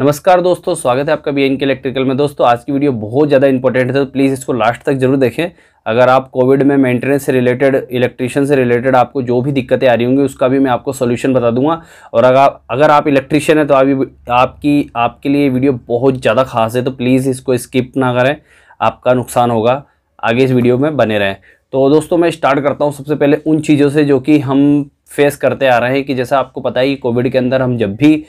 नमस्कार दोस्तों, स्वागत है आपका BNK इलेक्ट्रिकल में। दोस्तों आज की वीडियो बहुत ज़्यादा इंपॉर्टेंट है, तो प्लीज़ इसको लास्ट तक जरूर देखें। अगर आप कोविड में मेंटेनेंस से रिलेटेड, इलेक्ट्रिशियन से रिलेटेड आपको जो भी दिक्कतें आ रही होंगी उसका भी मैं आपको सोल्यूशन बता दूंगा। और अगर आप इलेक्ट्रिशियन हैं तो आपके लिए वीडियो बहुत ज़्यादा खास है, तो प्लीज़ इसको स्किप ना करें, आपका नुकसान होगा। आगे इस वीडियो में बने रहें। तो दोस्तों मैं स्टार्ट करता हूँ सबसे पहले उन चीज़ों से जो कि हम फेस करते आ रहे हैं। कि जैसा आपको पता ही, कोविड के अंदर हम जब भी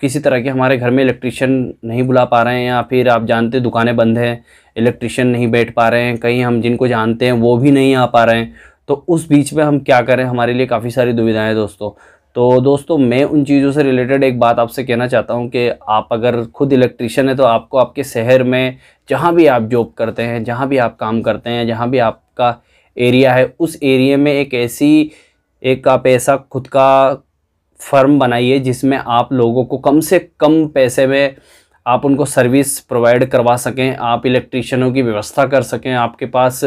किसी तरह के हमारे घर में इलेक्ट्रिशियन नहीं बुला पा रहे हैं, या फिर आप जानते हैं दुकानें बंद हैं, इलेक्ट्रिशियन नहीं बैठ पा रहे हैं, कहीं हम जिनको जानते हैं वो भी नहीं आ पा रहे हैं, तो उस बीच में हम क्या करें, हमारे लिए काफ़ी सारी दुविधाएं हैं दोस्तों। तो दोस्तों मैं उन चीज़ों से रिलेटेड एक बात आपसे कहना चाहता हूं कि आप अगर खुद इलेक्ट्रिशियन है तो आपको आपके शहर में जहां भी आप जॉब करते हैं, जहां भी आप काम करते हैं, जहां भी आपका एरिया है, उस एरिया में एक आप ऐसा खुद का फर्म बनाइए जिसमें आप लोगों को कम से कम पैसे में आप उनको सर्विस प्रोवाइड करवा सकें, आप इलेक्ट्रिशियनों की व्यवस्था कर सकें, आपके पास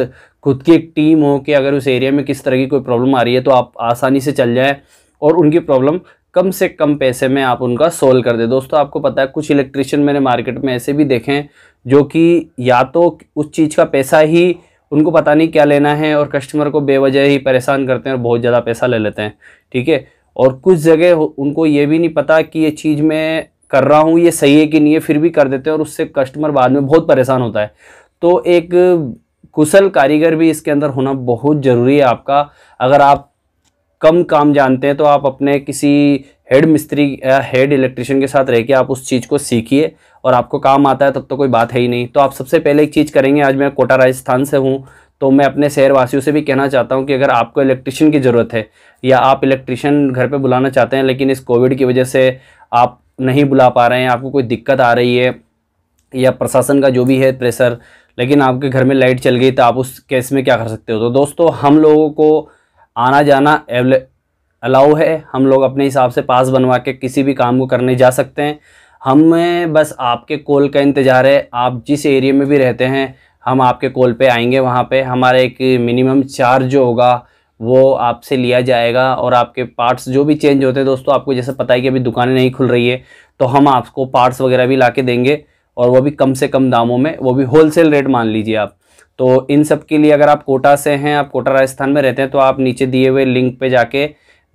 खुद की एक टीम हो कि अगर उस एरिया में किस तरह की कोई प्रॉब्लम आ रही है तो आप आसानी से चल जाएं और उनकी प्रॉब्लम कम से कम पैसे में आप उनका सोल्व कर दें। दोस्तों आपको पता है कुछ इलेक्ट्रिशियन मैंने मार्केट में ऐसे भी देखे हैं जो कि या तो उस चीज़ का पैसा ही उनको पता नहीं क्या लेना है और कस्टमर को बेवजह ही परेशान करते हैं और बहुत ज़्यादा पैसा ले लेते हैं, ठीक है। और कुछ जगह उनको ये भी नहीं पता कि ये चीज़ मैं कर रहा हूँ ये सही है कि नहीं है, फिर भी कर देते हैं और उससे कस्टमर बाद में बहुत परेशान होता है। तो एक कुशल कारीगर भी इसके अंदर होना बहुत ज़रूरी है आपका। अगर आप कम काम जानते हैं तो आप अपने किसी हेड मिस्त्री या हेड इलेक्ट्रिशियन के साथ रह के आप उस चीज़ को सीखिए और आपको काम आता है तब तो कोई बात है ही नहीं। तो आप सबसे पहले एक चीज़ करेंगे, आज मैं कोटा राजस्थान से हूँ तो मैं अपने शहरवासियों से भी कहना चाहता हूं कि अगर आपको इलेक्ट्रिशियन की ज़रूरत है या आप इलेक्ट्रिशियन घर पे बुलाना चाहते हैं लेकिन इस कोविड की वजह से आप नहीं बुला पा रहे हैं, आपको कोई दिक्कत आ रही है या प्रशासन का जो भी है प्रेशर, लेकिन आपके घर में लाइट चल गई, तो आप उस केस में क्या कर सकते हो। तो दोस्तों हम लोगों को आना जाना अलाउ है, हम लोग अपने हिसाब से पास बनवा के किसी भी काम को करने जा सकते हैं। हमें बस आपके कॉल का इंतज़ार है। आप जिस एरिया में भी रहते हैं हम आपके कॉल पे आएंगे, वहाँ पे हमारा एक मिनिमम चार्ज जो होगा वो आपसे लिया जाएगा और आपके पार्ट्स जो भी चेंज होते हैं। दोस्तों आपको जैसे पता है कि अभी दुकानें नहीं खुल रही है तो हम आपको पार्ट्स वगैरह भी लाके देंगे और वो भी कम से कम दामों में, वो भी होलसेल रेट मान लीजिए आप। तो इन सब के लिए अगर आप कोटा से हैं, आप कोटा राजस्थान में रहते हैं, तो आप नीचे दिए हुए लिंक पर जाके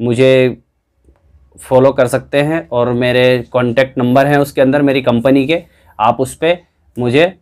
मुझे फॉलो कर सकते हैं और मेरे कॉन्टैक्ट नंबर हैं उसके अंदर मेरी कंपनी के, आप उस पर मुझे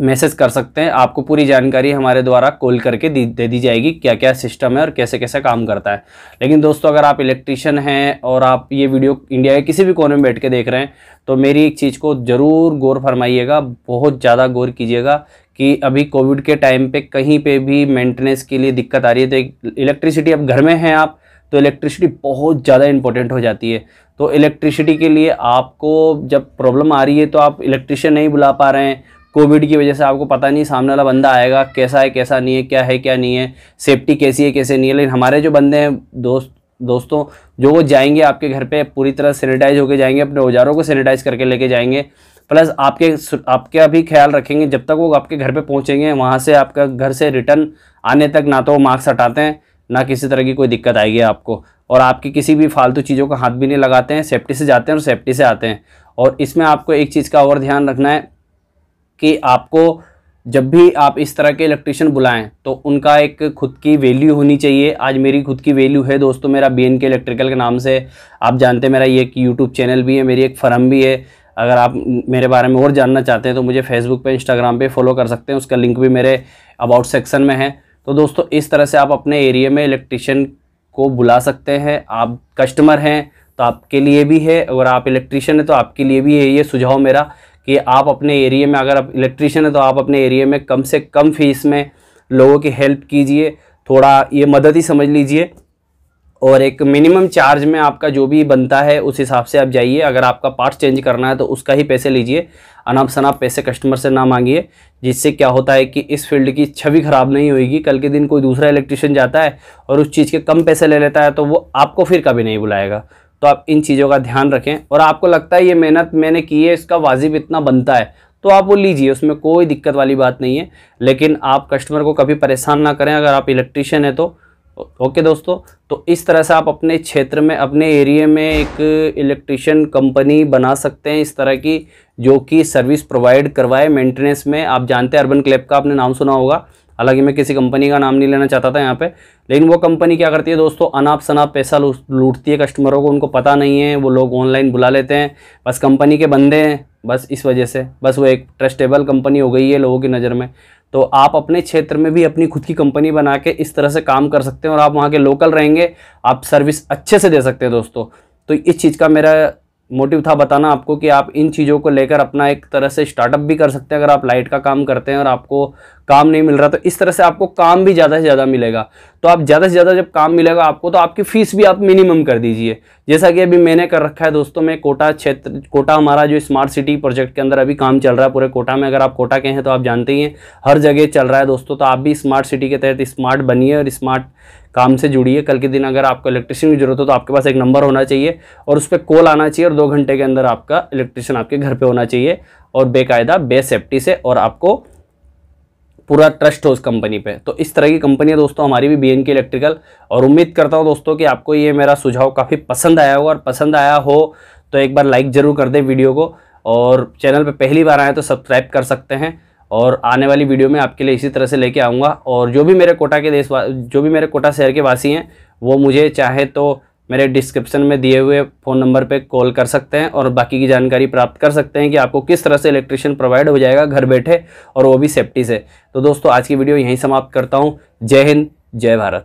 मैसेज कर सकते हैं। आपको पूरी जानकारी हमारे द्वारा कॉल करके दे दी जाएगी, क्या क्या सिस्टम है और कैसे कैसे काम करता है। लेकिन दोस्तों अगर आप इलेक्ट्रिशियन हैं और आप ये वीडियो इंडिया के किसी भी कोने में बैठ के देख रहे हैं तो मेरी एक चीज़ को ज़रूर गौर फरमाइएगा, बहुत ज़्यादा गौर कीजिएगा कि अभी कोविड के टाइम पर कहीं पर भी मेंटेनेंस के लिए दिक्कत आ रही है। तो इलेक्ट्रिसिटी, अब घर में हैं आप तो इलेक्ट्रिसिटी बहुत ज़्यादा इंपॉर्टेंट हो जाती है। तो इलेक्ट्रिसिटी के लिए आपको जब प्रॉब्लम आ रही है तो आप इलेक्ट्रिशियन नहीं बुला पा रहे हैं कोविड की वजह से, आपको पता नहीं सामने वाला बंदा आएगा कैसा है कैसा नहीं है, क्या है क्या नहीं है, सेफ्टी कैसी है कैसे नहीं है। लेकिन हमारे जो बंदे हैं दोस्तों जो वो जाएंगे आपके घर पे पूरी तरह सैनिटाइज होकर जाएंगे, अपने औजारों को सैनिटाइज करके लेके जाएंगे, प्लस आपका भी ख्याल रखेंगे। जब तक वो आपके घर पर पहुँचेंगे वहाँ से आपका घर से रिटर्न आने तक ना तो वो मास्क हटाते हैं ना किसी तरह की कोई दिक्कत आएगी आपको, और आपकी किसी भी फालतू चीज़ों का हाथ भी नहीं लगाते हैं, सेफ्टी से जाते हैं और सेफ्टी से आते हैं। और इसमें आपको एक चीज़ का और ध्यान रखना है कि आपको जब भी आप इस तरह के इलेक्ट्रिशियन बुलाएं तो उनका एक खुद की वैल्यू होनी चाहिए। आज मेरी खुद की वैल्यू है दोस्तों, मेरा BNK इलेक्ट्रिकल के नाम से आप जानते हैं मेरा ये एक यूट्यूब चैनल भी है, मेरी एक फर्म भी है। अगर आप मेरे बारे में और जानना चाहते हैं तो मुझे फेसबुक पे, इंस्टाग्राम पे फॉलो कर सकते हैं, उसका लिंक भी मेरे अबाउट सेक्शन में है। तो दोस्तों इस तरह से आप अपने एरिया में इलेक्ट्रिशियन को बुला सकते हैं। आप कस्टमर हैं तो आपके लिए भी है, अगर आप इलेक्ट्रिशियन हैं तो आपके लिए भी है ये सुझाव मेरा कि आप अपने एरिया में, अगर आप इलेक्ट्रिशियन हैं तो आप अपने एरिया में कम से कम फीस में लोगों की हेल्प कीजिए, थोड़ा ये मदद ही समझ लीजिए। और एक मिनिमम चार्ज में आपका जो भी बनता है उस हिसाब से आप जाइए। अगर आपका पार्ट चेंज करना है तो उसका ही पैसे लीजिए, अनाप शनाप पैसे कस्टमर से ना मांगिए, जिससे क्या होता है कि इस फील्ड की छवि ख़राब नहीं होगी। कल के दिन कोई दूसरा इलेक्ट्रिशियन जाता है और उस चीज़ के कम पैसे ले लेता है तो वो आपको फिर कभी नहीं बुलाएगा। तो आप इन चीज़ों का ध्यान रखें और आपको लगता है ये मेहनत मैंने की है इसका वाजिब इतना बनता है तो आप वो लीजिए, उसमें कोई दिक्कत वाली बात नहीं है। लेकिन आप कस्टमर को कभी परेशान ना करें। अगर आप इलेक्ट्रिशियन हैं तो ओके दोस्तों, तो इस तरह से आप अपने क्षेत्र में, अपने एरिया में एक इलेक्ट्रिशियन कंपनी बना सकते हैं इस तरह की, जो कि सर्विस प्रोवाइड करवाए मेंटेनेंस में। आप जानते हैं अर्बन क्लैप का आपने नाम सुना होगा, हालांकि मैं किसी कंपनी का नाम नहीं लेना चाहता था यहाँ पे, लेकिन वो कंपनी क्या करती है दोस्तों, अनाप शनाप पैसा लूटती है कस्टमरों को, उनको पता नहीं है, वो लोग ऑनलाइन बुला लेते हैं, बस कंपनी के बंदे हैं, बस इस वजह से, बस वो एक ट्रस्टेबल कंपनी हो गई है लोगों की नज़र में। तो आप अपने क्षेत्र में भी अपनी खुद की कंपनी बना के इस तरह से काम कर सकते हैं और आप वहाँ के लोकल रहेंगे, आप सर्विस अच्छे से दे सकते हैं दोस्तों। तो इस चीज़ का मेरा मोटिव था बताना आपको कि आप इन चीज़ों को लेकर अपना एक तरह से स्टार्टअप भी कर सकते हैं। अगर आप लाइट का काम करते हैं और आपको काम नहीं मिल रहा, तो इस तरह से आपको काम भी ज़्यादा से ज़्यादा मिलेगा। तो आप ज़्यादा से ज़्यादा जब काम मिलेगा आपको, तो आपकी फ़ीस भी आप मिनिमम कर दीजिए, जैसा कि अभी मैंने कर रखा है दोस्तों। मैं कोटा क्षेत्र, कोटा हमारा जो स्मार्ट सिटी प्रोजेक्ट के अंदर अभी काम चल रहा है पूरे कोटा में, अगर आप कोटा के हैं तो आप जानते ही हैं हर जगह चल रहा है दोस्तों। तो आप भी स्मार्ट सिटी के तहत स्मार्ट बनिए और स्मार्ट काम से जुड़िए। कल के दिन अगर आपको इलेक्ट्रिशियन की जरूरत हो तो आपके पास एक नंबर होना चाहिए और उस पर कॉल आना चाहिए और 2 घंटे के अंदर आपका इलेक्ट्रिशियन आपके घर पे होना चाहिए और बेकायदा बेसेफ्टी से, और आपको पूरा ट्रस्ट हो उस कंपनी पे। तो इस तरह की कंपनी है दोस्तों हमारी भी BNK इलेक्ट्रिकल, और उम्मीद करता हूँ दोस्तों कि आपको ये मेरा सुझाव काफ़ी पसंद आया होगा, और पसंद आया हो तो एक बार लाइक ज़रूर कर दें वीडियो को, और चैनल पर पहली बार आए तो सब्सक्राइब कर सकते हैं। और आने वाली वीडियो में आपके लिए इसी तरह से लेके आऊँगा, और जो भी मेरे कोटा शहर के वासी हैं वो मुझे चाहे तो मेरे डिस्क्रिप्शन में दिए हुए फ़ोन नंबर पे कॉल कर सकते हैं और बाकी की जानकारी प्राप्त कर सकते हैं कि आपको किस तरह से इलेक्ट्रिशियन प्रोवाइड हो जाएगा घर बैठे, और वो भी सेफ्टी से। तो दोस्तों आज की वीडियो यहीं समाप्त करता हूँ। जय हिंद, जय भारत।